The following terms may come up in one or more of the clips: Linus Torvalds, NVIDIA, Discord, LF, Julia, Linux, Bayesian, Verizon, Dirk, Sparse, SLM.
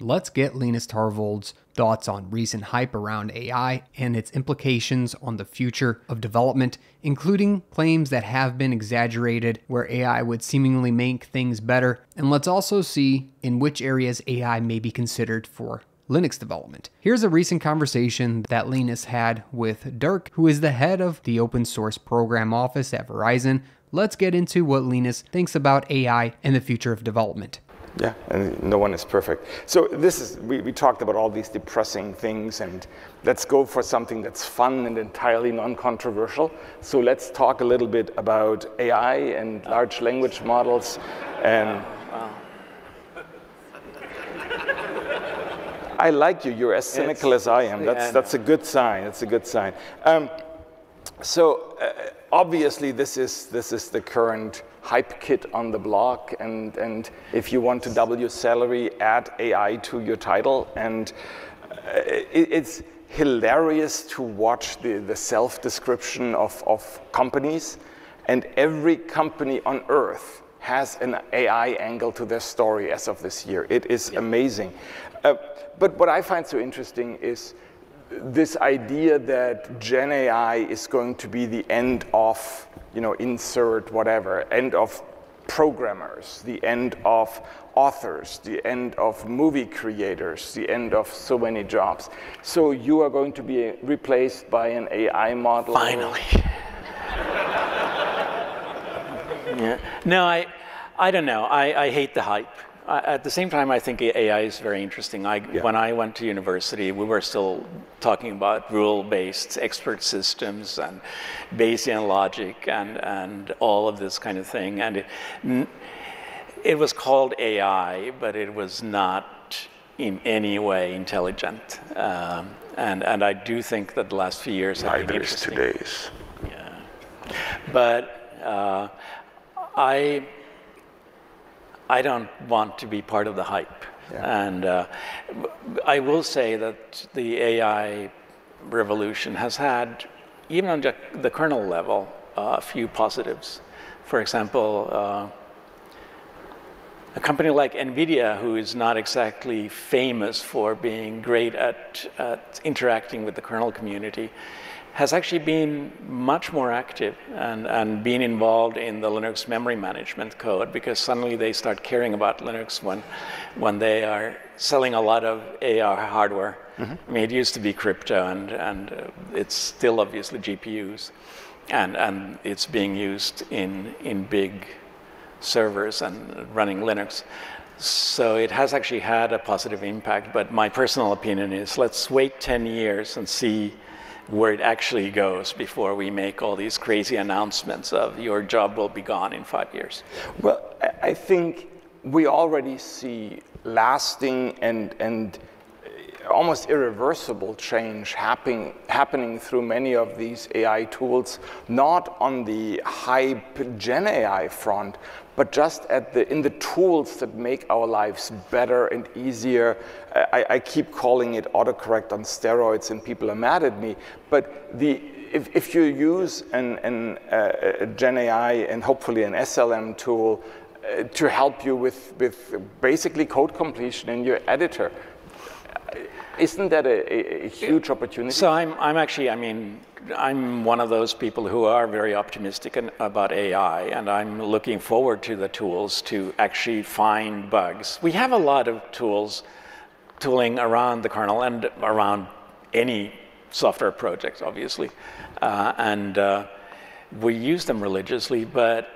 Let's get Linus Torvalds' thoughts on recent hype around AI and its implications on the future of development, including claims that have been exaggerated where AI would seemingly make things better. And let's also see in which areas AI may be considered for Linux development. Here's a recent conversation that Linus had with Dirk, who is the head of the open source program office at Verizon. Let's get into what Linus thinks about AI and the future of development. Yeah, and no one is perfect. So this is, we talked about all these depressing things, and let's go for something that's fun and entirely non-controversial. So let's talk a little bit about AI and large language models. And I like you, you're as cynical as I am. That's a good sign, that's a good sign. Obviously this is the current hype kit on the block, and if you want to double your salary, add AI to your title. And it's hilarious to watch the self-description of companies, and every company on earth has an AI angle to their story as of this year. It is amazing. But what I find so interesting is this idea that Gen AI is going to be the end of, you know, insert whatever, end of programmers, the end of authors, the end of movie creators, the end of so many jobs. So you are going to be replaced by an AI model. Finally. Yeah. No, I don't know. I hate the hype. At the same time, I think AI is very interesting. When I went to university, we were still talking about rule-based expert systems and Bayesian logic and all of this kind of thing. And it was called AI, but it was not in any way intelligent. And I do think that the last few years have been interesting. Neither is today's. Yeah. But I don't want to be part of the hype. Yeah. And I will say that the AI revolution has had, even on the kernel level, a few positives. For example, a company like NVIDIA, who is not exactly famous for being great at interacting with the kernel community, has actually been much more active and been involved in the Linux memory management code, because suddenly they start caring about Linux when they are selling a lot of AR hardware. Mm-hmm. I mean, it used to be crypto, and it's still obviously GPUs, and it's being used in big servers and running Linux. So it has actually had a positive impact, but my personal opinion is let's wait 10 years and see where it actually goes before we make all these crazy announcements of your job will be gone in 5 years. Well, I think we already see lasting and almost irreversible change happening through many of these AI tools, not on the hype Gen AI front, but just in the tools that make our lives better and easier. I keep calling it autocorrect on steroids, and people are mad at me. But if you use a Gen AI and hopefully an SLM tool to help you with basically code completion in your editor, isn't that a huge opportunity? So I'm actually, I mean, I'm one of those people who are very optimistic about AI, and I'm looking forward to the tools to actually find bugs. We have a lot of tooling around the kernel and around any software project, obviously. We use them religiously, but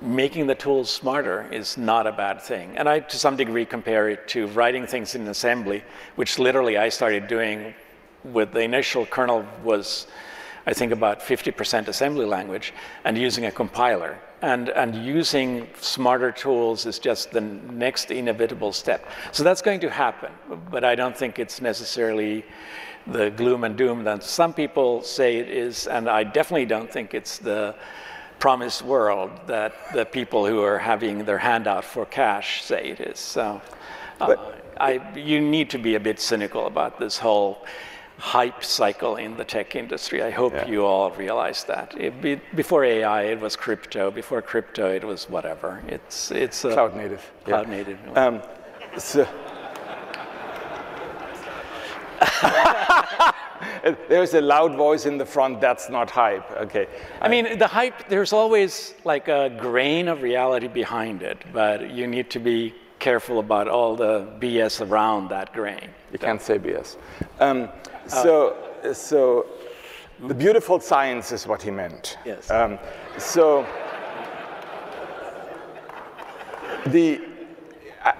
making the tools smarter is not a bad thing. And I, to some degree, compare it to writing things in assembly, which literally I started doing with the initial kernel was, I think, about 50% assembly language, and using a compiler. And using smarter tools is just the next inevitable step. So that's going to happen, but I don't think it's necessarily the gloom and doom that some people say it is, and I definitely don't think it's the promised world that the people who are having their hand out for cash say it is. So you need to be a bit cynical about this whole hype cycle in the tech industry. I hope you all realize that. Before AI, it was crypto. Before crypto, it was whatever. It's cloud native. Cloud native. So. There's a loud voice in the front. That's not hype. Okay. I mean, the hype, there's always like a grain of reality behind it, but you need to be careful about all the BS around that grain. You can't say BS. So the beautiful science is what he meant. Yes.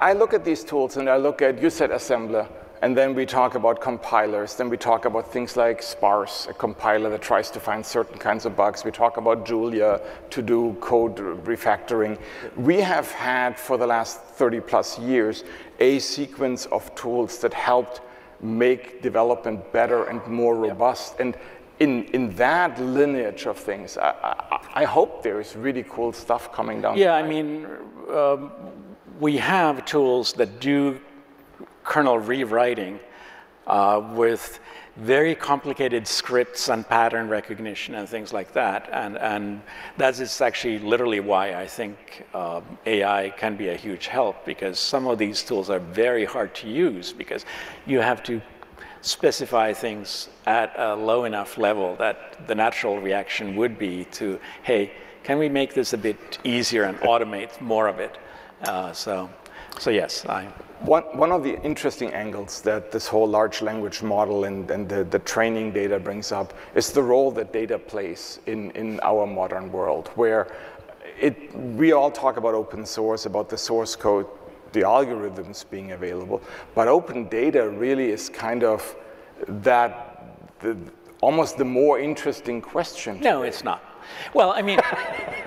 I look at these tools, and I look at, you said assembler, and then we talk about compilers. Then we talk about things like Sparse, a compiler that tries to find certain kinds of bugs. We talk about Julia to do code refactoring. We have had, for the last 30-plus years, a sequence of tools that helped make development better and more robust. Yep. And in that lineage of things, I hope there is really cool stuff coming down. Yeah, I mean, we have tools that do kernel rewriting with very complicated scripts and pattern recognition and things like that. And that is actually literally why I think AI can be a huge help, because some of these tools are very hard to use because you have to specify things at a low enough level that the natural reaction would be to, hey, can we make this a bit easier and automate more of it? So yes, One of the interesting angles that this whole large language model and the training data brings up is the role that data plays in our modern world, where we all talk about open source, about the source code, the algorithms being available, but open data really is kind of almost the more interesting question. No, it's not. Well, I mean,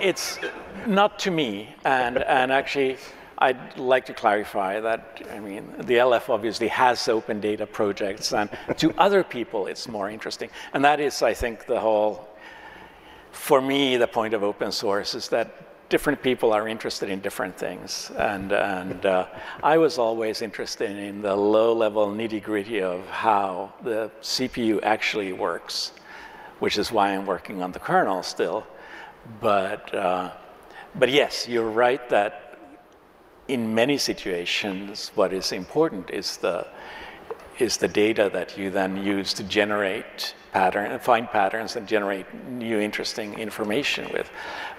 it's not to me, and actually, I'd like to clarify that, I mean, the LF obviously has open data projects, and to other people it's more interesting. And that is, I think, the whole, for me, the point of open source is that different people are interested in different things. And I was always interested in the low-level nitty-gritty of how the CPU actually works, which is why I'm working on the kernel still. But yes, you're right that in many situations, what is important is the data that you then use to generate find patterns and generate new interesting information with.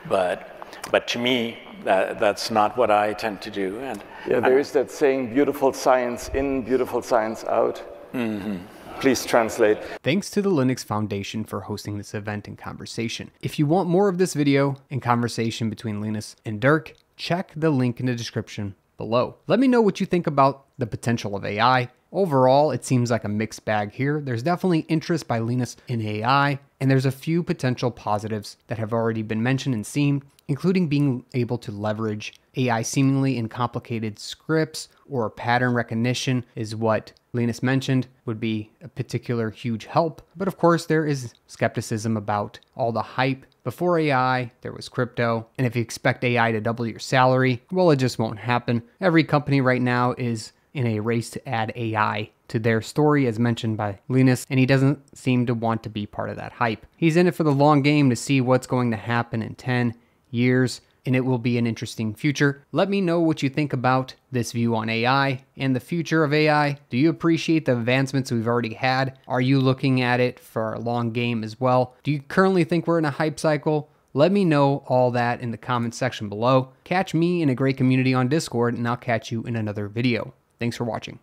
But to me, that's not what I tend to do. And yeah, there is that saying, beautiful science in, beautiful science out. Mm-hmm. Please translate. Thanks to the Linux Foundation for hosting this event and conversation. If you want more of this video and conversation between Linus and Dirk, check the link in the description below. Let me know what you think about the potential of AI. Overall, it seems like a mixed bag here. There's definitely interest by Linus in AI, and there's a few potential positives that have already been mentioned and seen, including being able to leverage AI seemingly in complicated scripts, or pattern recognition is what Linus mentioned would be a particular huge help. But of course, there is skepticism about all the hype. Before AI, there was crypto, and if you expect AI to double your salary, well, it just won't happen. Every company right now is in a race to add AI to their story, as mentioned by Linus, and he doesn't seem to want to be part of that hype. He's in it for the long game to see what's going to happen in 10 years, and it will be an interesting future. Let me know what you think about this view on AI and the future of AI. Do you appreciate the advancements we've already had? Are you looking at it for a long game as well? Do you currently think we're in a hype cycle? Let me know all that in the comment section below. Catch me in a great community on Discord, and I'll catch you in another video. Thanks for watching.